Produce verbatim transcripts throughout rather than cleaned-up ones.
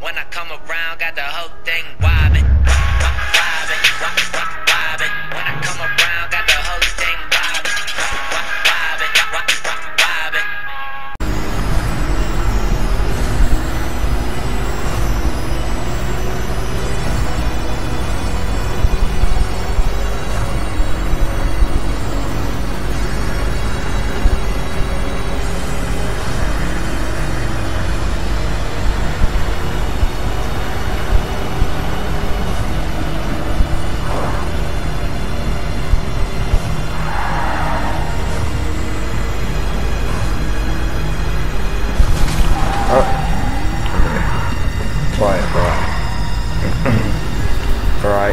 When I come around, got the whole thing wobbin'. Wobbin', wobbin', wobbin'. When I come around, got the whole thing wobbin'. Wobbin', wobbin',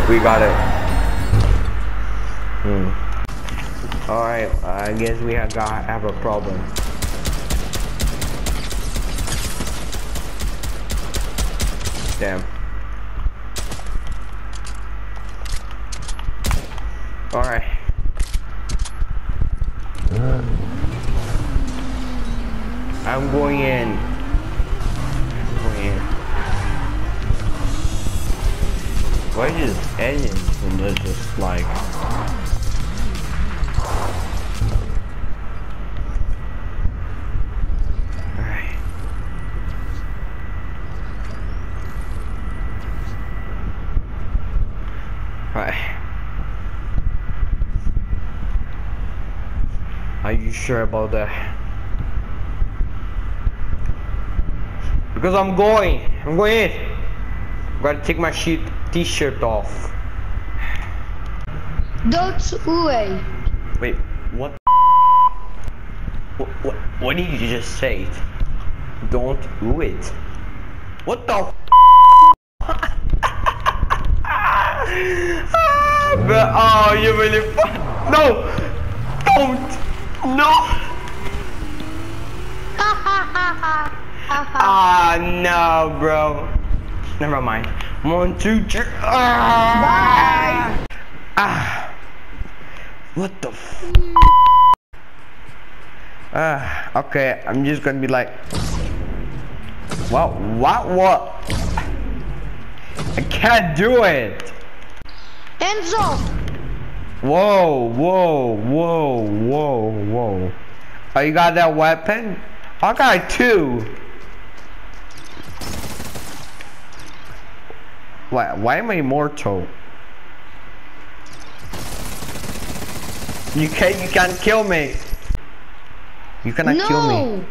we got it. Hmm. Alright, I guess we have got have a problem. Damn. Alright. I'm going in. I'm going in. Why is this alien and they're just like... Alright. Alright. Are you sure about that? Because I'm going! I'm going in! I gotta take my sheet t-shirt off. That's way. Wait, what, what what what did you just say? Don't do it. What the ah, oh, you really fun. No! Don't! No! Ah, no, bro. Never mind. One, two, three. Ah! Bye. Ah! What the f? Ah, okay. I'm just gonna be like, what? What? What? I can't do it. Enzo. Whoa! Whoa! Whoa! Whoa! Whoa! Oh, you got that weapon? I got two. Why, why am I immortal? You can't, you can't kill me. You cannot no. kill me.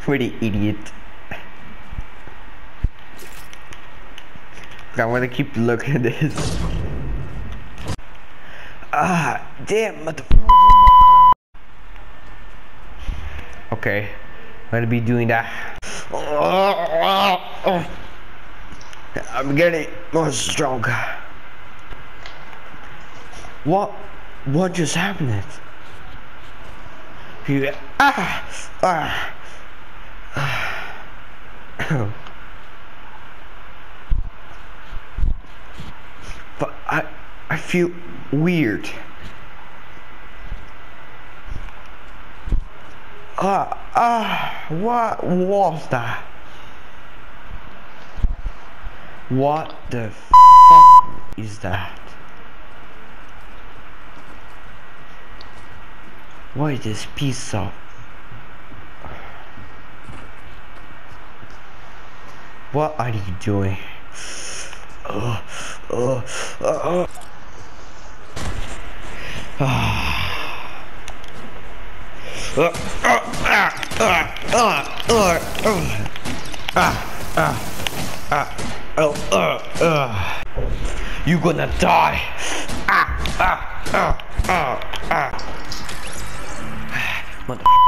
Pretty idiot. Okay, I'm gonna keep looking at this. Ah, damn, motherfucker. Okay, I'm gonna be doing that. I'm getting more stronger. What? What just happened? You ah ah. ah. But I I feel weird. Ah, ah, what was that? What the f is that? What is this piece of? What are you doing? Oh, oh, oh, oh. Ah. Uh, uh, uh, uh, uh, uh, uh, uh, uh, uh, uh, uh. You gonna die. Uh, uh, uh, uh, uh. Mother ah.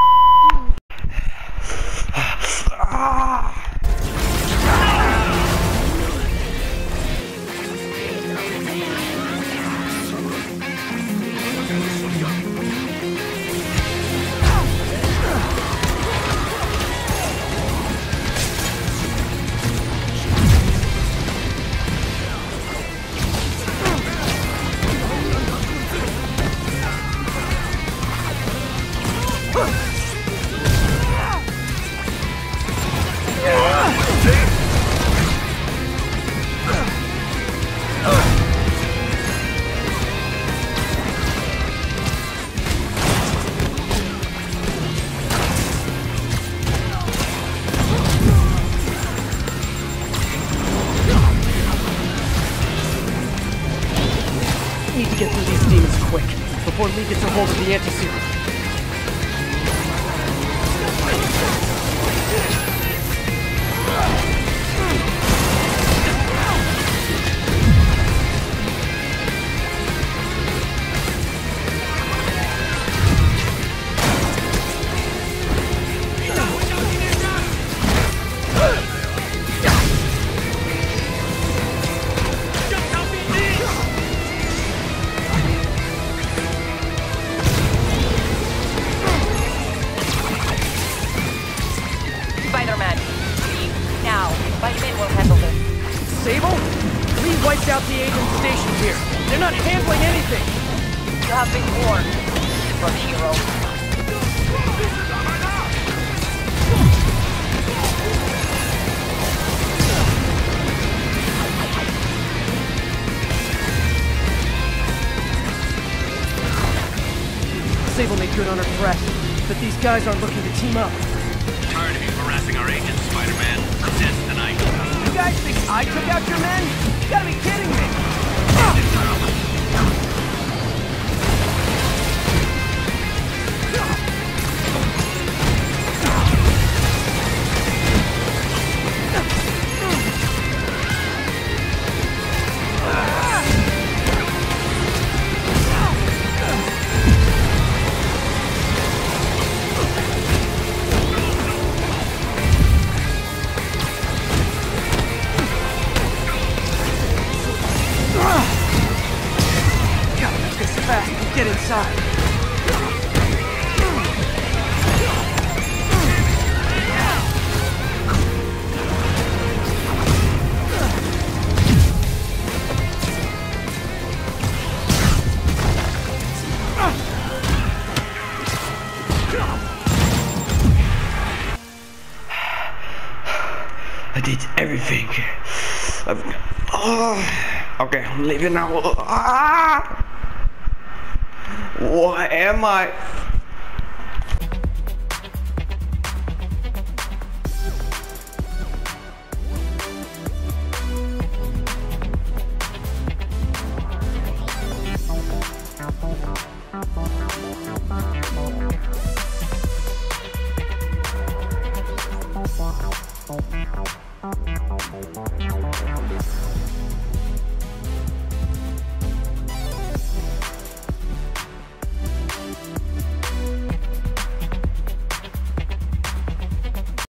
Need to get through these demons quick, before Lee gets a hold of the anti-serum. Spider-Man, leave now. Spider-Man will handle this. Sable? Lee wiped out the agent stationed here. They're not handling anything. You have been warned, super hero. Sable made good on her threat, but these guys aren't looking to team up. Tired of you harassing our agents, Spider-Man. I'm dead tonight. You guys think I took out your men? You gotta be kidding me! Uh. Get inside. I did everything. Oh, okay, I'm leaving now. Ah! What am I?